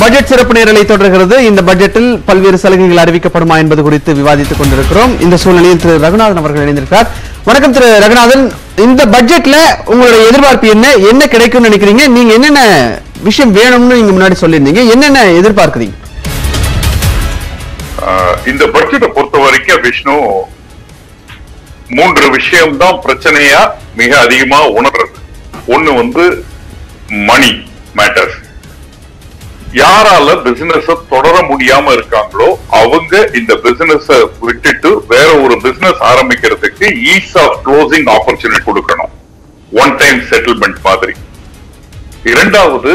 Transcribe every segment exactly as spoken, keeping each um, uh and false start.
Budget சிறப்பு நேரலை தொடர்கிறது. இந்த பட்ஜெட்டில் பல்வேறு சலுகைகள் அறிவிக்கப்படுமா என்பது குறித்து விவாதித்துக் கொண்டிருக்கிறோம். இந்த சூழ்நிலையில் திரு ரகுநாதன் அவர்கள் இணைந்திருக்கிறார். வணக்கம் திரு ரகுநாதன், இந்த பட்ஜெட்ல உங்களுடைய எதிர்பார்ப்பு என்ன, என்ன கிடைக்கும்னு நினைக்கிறீங்க? நீங்க என்னென்ன விஷயம் வேணும்னு நீங்க முன்னாடி சொல்லியிருந்தீங்க, என்னென்ன எதிர்பார்க்கிறீங்க? இந்த பட்ஜெட்டை பொறுத்த வரைக்கும் விஷ்ணு மூன்று விஷயம்தான் பிரச்சனையா மிக அதிகமா உணர்றது. ஒண்ணு வந்து மணி மேட்டர்ஸ், யாரால பிசினஸ் தொடர முடியாம இருக்காங்களோ அவங்க இந்த பிசினஸ் விட்டுட்டு வேற ஒரு பிசினஸ் ஆரம்பிக்கிறதுக்கு ஈஸ் ஆஃப் க்ளோசிங் ஆப்பர்ச்சுனிட்டி கொடுக்கணும், ஒன் டைம் செட்டில்மெண்ட் மாதிரி. இரண்டாவது,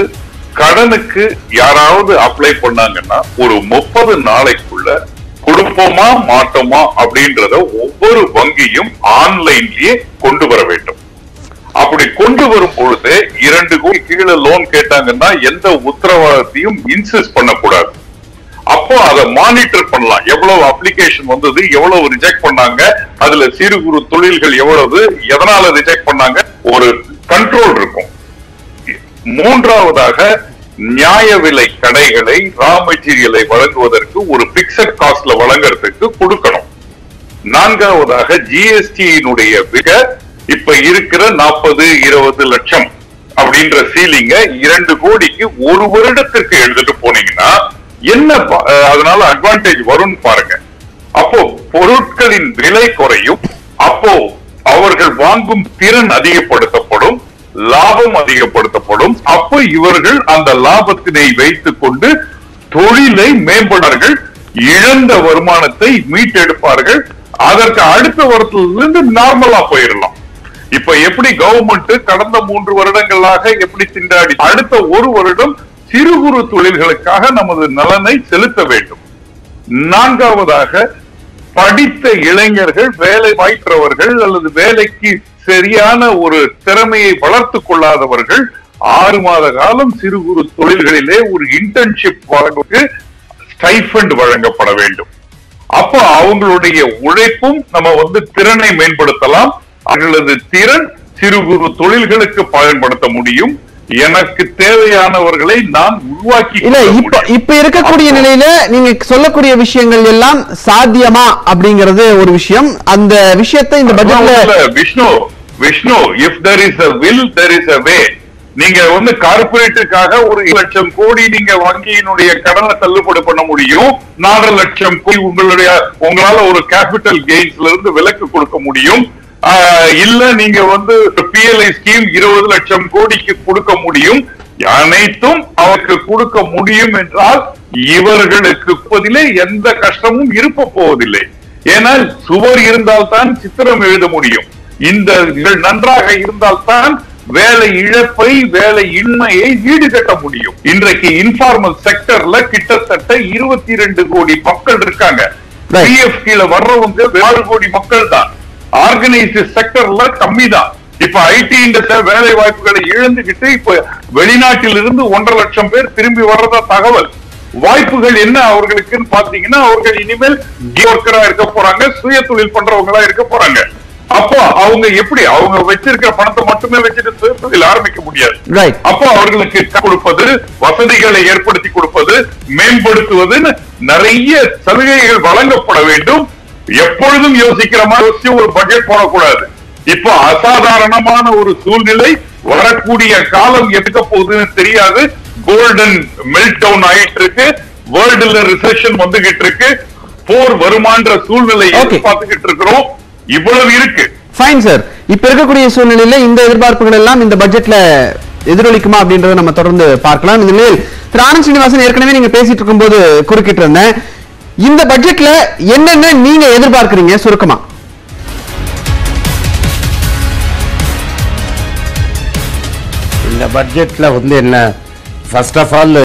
கடனுக்கு யாராவது அப்ளை பண்ணாங்கன்னா ஒரு முப்பது நாளைக்குள்ள கொடுப்போமா மாட்டோமா அப்படின்றத ஒவ்வொரு வங்கியும் ஆன்லைன்லயே கொண்டு வர வேண்டும். அப்படி கொண்டு வரும் பொழுது இரண்டு கோடி கீழே லோன் கேட்டாங்கன்னா எந்த உத்தரவாதத்தையும் இன்சிஸ்ட் பண்ணக்கூடாது. அப்போ அதை மானிட்டர் பண்ணலாம், எவ்வளவு அப்ளிகேஷன் வந்தது, எவ்வளவு ரிஜெக்ட் பண்ணாங்க, அதுல சிறு குறு தொழில்கள் எவ்வளவு, எதனால ரிஜெக்ட் பண்ணாங்க, ஒரு கண்ட்ரோல் இருக்கும். மூன்றாவதாக, நியாய விலை கடைகளை ரா மெட்டீரியலை வழங்குவதற்கு ஒரு பிக்சட் காஸ்ட்ல வழங்குறதுக்கு கொடுக்கணும். நான்காவதாக, ஜிஎஸ்டியினுடைய விலை இப்ப இருக்கிற நாற்பது இருபது லட்சம் அப்படின்ற சீலிங்க இரண்டு கோடிக்கு ஒரு வருடத்திற்கு எழுதிட்டு போனீங்கன்னா என்ன அதனால அட்வான்டேஜ் வரும் பாருங்க. அப்போ பொருட்களின் விலை குறையும், அப்போ அவர்கள் வாங்கும் திறன் அதிகப்படுத்தப்படும், லாபம் அதிகப்படுத்தப்படும். அப்போ இவர்கள் அந்த லாபத்தினை வைத்துக் கொண்டு தொழிலை மேம்படுவார்கள், இழந்த வருமானத்தை மீட்டெடுப்பார்கள், அதற்கு அடுத்த வருடத்திலிருந்து நார்மலா போயிடலாம். இப்ப எப்படி கவர்மெண்ட் கடந்த மூன்று வருடங்களாக எப்படி திண்டாடி அடுத்த ஒரு வருடம் சிறு குறு தொழில்களுக்காக நமது நலனை செலுத்த வேண்டும். நான்காவதாக, படித்த இளைஞர்கள், வேலை வாய்க்கிறவர்கள் அல்லது வேலைக்கு சரியான ஒரு திறமையை வளர்த்து கொள்ளாதவர்கள் ஆறு மாத காலம் சிறு குறு தொழில்களிலே ஒரு இன்டர்ன்ஷிப் வழங்குவதற்கு ஸ்டைஃபண்ட் வழங்கப்பட வேண்டும். அப்போ அவங்களுடைய உழைப்பும் நம்ம வந்து திறனை மேம்படுத்தலாம், அவர்களது திறன் சிறு குறு தொழில்களுக்கு பயன்படுத்த முடியும். எனக்கு தேவையானவர்களை நான் உருவாக்கி இப்ப இருக்கக்கூடிய நிலையில நீங்க சொல்லக்கூடிய விஷயங்கள் எல்லாம் சாத்தியமா அப்படிங்கிறது ஒரு விஷயம். அந்த விஷயத்தை இந்த பட்ஜெட்ல Vishnu Vishnu if there is a will there is a way. நீங்க வந்து கார்பரேட்டுக்காக ஒரு லட்சம் கோடி நீங்க வங்கியினுடைய கடனை தள்ளுபடி பண்ண முடியும், நாலரை லட்சம் கோடி உங்களுடைய உங்களால ஒரு கேபிட்டல் கெயின்ஸ்ல இருந்து விலக்கு கொடுக்க முடியும், இல்ல நீங்க வந்து பிஎல்ஐ ஸ்கீம் இருபது லட்சம் கோடிக்கு கொடுக்க முடியும். அனைத்தும் அவருக்கு கொடுக்க முடியும் என்றால் இவர்களுக்கு பதிலே எந்த கஷ்டமும் இருக்க போவதில்லை. ஏன்னா சுவர் இருந்தால்தான் சித்திரம் எழுத முடியும், இந்த நன்றாக இருந்தால்தான் வேலை இழப்பை வேலை இன்மையை ஈடுகட்ட முடியும். இன்றைக்கு இன்ஃபார்மல் செக்டர்ல கிட்டத்தட்ட இருபத்தி இரண்டு கோடி மக்கள் இருக்காங்க, பிஎஃப் கீழே வர்றவங்க ஆறு கோடி மக்கள் தான், ஆர்கனைஸ்டு செக்டர்ல கம்மி தான். இப்ப ஐடி இண்டஸ்ட்ரி வேலை வாய்ப்புகளை இழந்துகிட்டு இப்ப வெளிநாட்டில் இருந்து ஒன்றரை லட்சம் பேர் திரும்பி வர்றதா தகவல். வாய்ப்புகள் என்ன அவர்களுக்குன்னு பாத்தீங்கன்னா அவர்கள் இனிமேல் ஒர்க்கரா இருக்க போறாங்க, சுய தொழில் பண்றவங்களா இருக்க போறாங்க. அப்போ அவங்க எப்படி அவங்க வச்சிருக்கிற பணத்தை மட்டுமே வச்சுட்டு சுய தொழில் ஆரம்பிக்க முடியாது. அப்போ அவர்களுக்கு கொடுப்பது, வசதிகளை ஏற்படுத்தி கொடுப்பது, மேம்படுத்துவதுன்னு நிறைய சலுகைகள் வழங்கப்பட வேண்டும். எப்பொழுதும் யோசிக்கிற மாதிரி ஒரு பட்ஜெட் போடக்கூடாது. இப்போ அசாதாரணமான ஒரு சூழ்நிலை, வரக்கூடிய காலம் எடுக்க போகுதுன்னு தெரியாது, கோல்டன் மெல்ட் டவுன் ஆயிட்டு இருக்கு, வேர்ல்டுல ரிசெஷன் வந்துகிட்டு இருக்கு, போர் வருமான்ற சூழ்நிலை பார்த்துக்கிட்டு இருக்கிறோம். இவ்வளவு இருக்கு. ஃபைன் சார், இப்ப இருக்கக்கூடிய சூழ்நிலையில இந்த எதிர்பார்ப்புகள் எல்லாம் இந்த பட்ஜெட்ல எதிரொலிக்குமா அப்படின்றத நம்ம தொடர்ந்து பார்க்கலாம். இந்த நிலையில் திரு ஆனந்த் ஸ்ரீனிவாசன் ஏற்கனவே நீங்க பேசிட்டு இருக்கும் போது குறுக்கிட்டு இருந்தேன், இந்த பட்ஜெட்ல என்னென்ன நீங்க எதிர்பார்க்கிறீங்க சுருக்கமா? இந்த பட்ஜெட்ல வந்து என்ன, ஃபர்ஸ்ட் ஆஃப் ஆல்